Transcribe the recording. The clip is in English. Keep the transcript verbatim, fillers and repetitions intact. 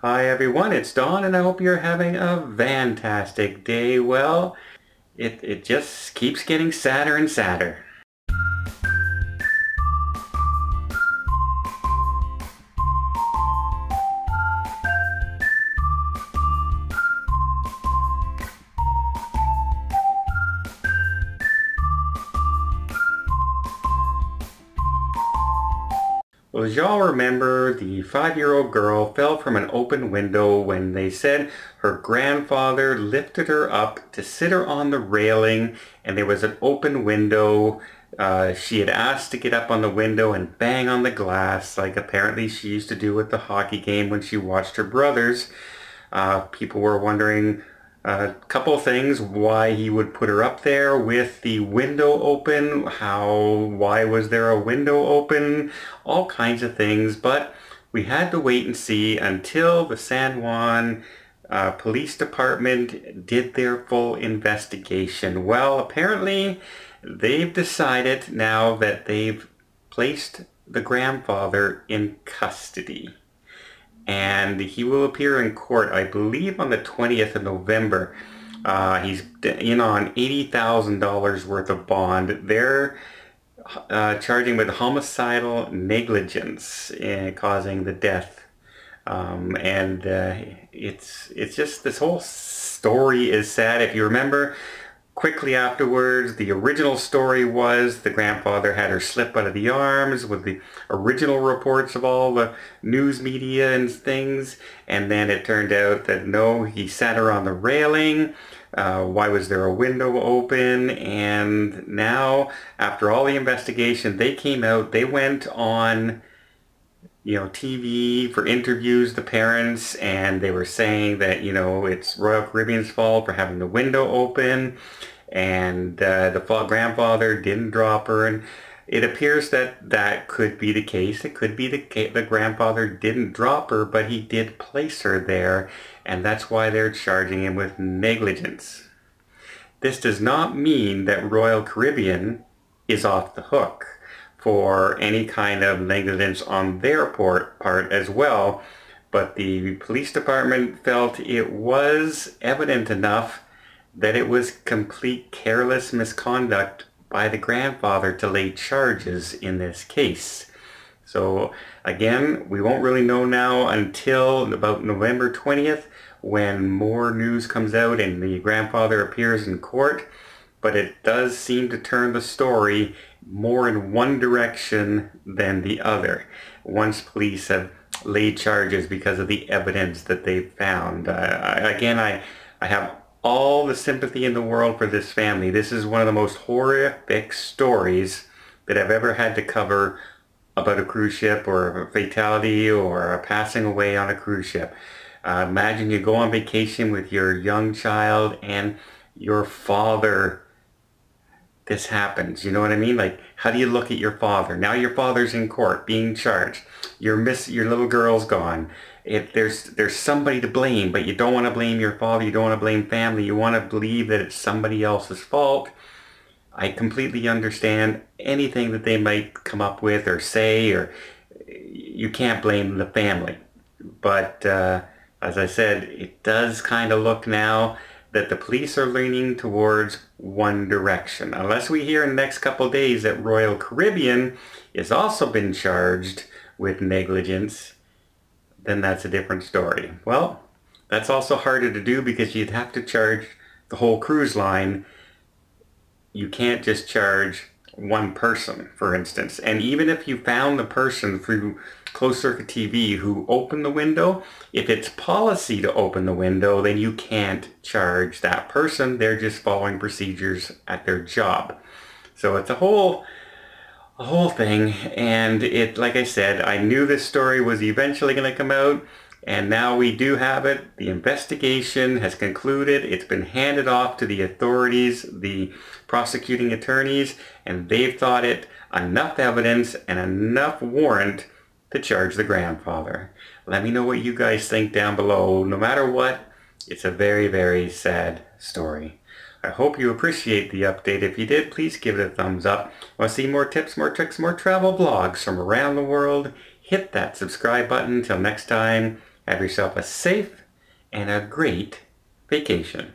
Hi everyone, it's Don, and I hope you're having a fantastic day. Well, it, it just keeps getting sadder and sadder. Well, as y'all remember, the five-year-old girl fell from an open window when they said her grandfather lifted her up to sit her on the railing, and there was an open window. Uh, she had asked to get up on the window and bang on the glass, like apparently she used to do at the hockey game when she watched her brothers. Uh, people were wondering a couple things: why he would put her up there with the window open, how, why was there a window open, all kinds of things. But we had to wait and see until the San Juan uh, Police Department did their full investigation. Well, apparently they've decided now that they've placed the grandfather in custody, and he will appear in court, I believe, on the twentieth of November. Uh, he's in on eighty thousand dollars worth of bond. They're uh, charging with homicidal negligence in causing the death. Um, and uh, it's, it's just, this whole story is sad. If you remember, quickly afterwards, the original story was the grandfather had her slip out of the arms, with the original reports of all the news media and things. And then it turned out that no, he sat her on the railing. Uh, why was there a window open? And now, after all the investigation, they came out, they went on, you know, T V for interviews, the parents, and they were saying that, you know, it's Royal Caribbean's fault for having the window open, and uh, the grandfather didn't drop her. And it appears that that could be the case. It could be the case the grandfather didn't drop her, but he did place her there, and that's why they're charging him with negligence. This does not mean that Royal Caribbean is off the hook for any kind of negligence on their part, part as well, but the police department felt it was evident enough that it was complete careless misconduct by the grandfather to lay charges in this case. So again, we won't really know now until about November twentieth, when more news comes out and the grandfather appears in court. But it does seem to turn the story more in one direction than the other, once police have laid charges because of the evidence that they've found. Uh, again, I, I have all the sympathy in the world for this family. This is one of the most horrific stories that I've ever had to cover about a cruise ship, or a fatality, or a passing away on a cruise ship. Uh, imagine you go on vacation with your young child and your father, this happens. You know what I mean? Like, how do you look at your father? Now your father's in court being charged. Your miss, your little girl's gone. If there's there's somebody to blame, but you don't want to blame your father, you don't want to blame family, you want to believe that it's somebody else's fault. I completely understand anything that they might come up with or say, or you can't blame the family. But uh, as I said, it does kind of look now that the police are leaning towards one direction. Unless we hear in the next couple days that Royal Caribbean has also been charged with negligence, then that's a different story. Well, that's also harder to do, because you'd have to charge the whole cruise line. You can't just charge one person, for instance. And even if you found the person through closed circuit T V who opened the window, if it's policy to open the window, then you can't charge that person. They're just following procedures at their job. So it's a whole a whole thing, and it, like I said, I knew this story was eventually going to come out, and now we do have it. The investigation has concluded. It's been handed off to the authorities, the prosecuting attorneys, and they've thought it enough evidence and enough warrant to charge the grandfather. Let me know what you guys think down below. No matter what, it's a very, very sad story. I hope you appreciate the update. If you did, please give it a thumbs up. Want to see more tips, more tricks, more travel blogs from around the world? Hit that subscribe button. Till next time, Have yourself a safe and a great vacation.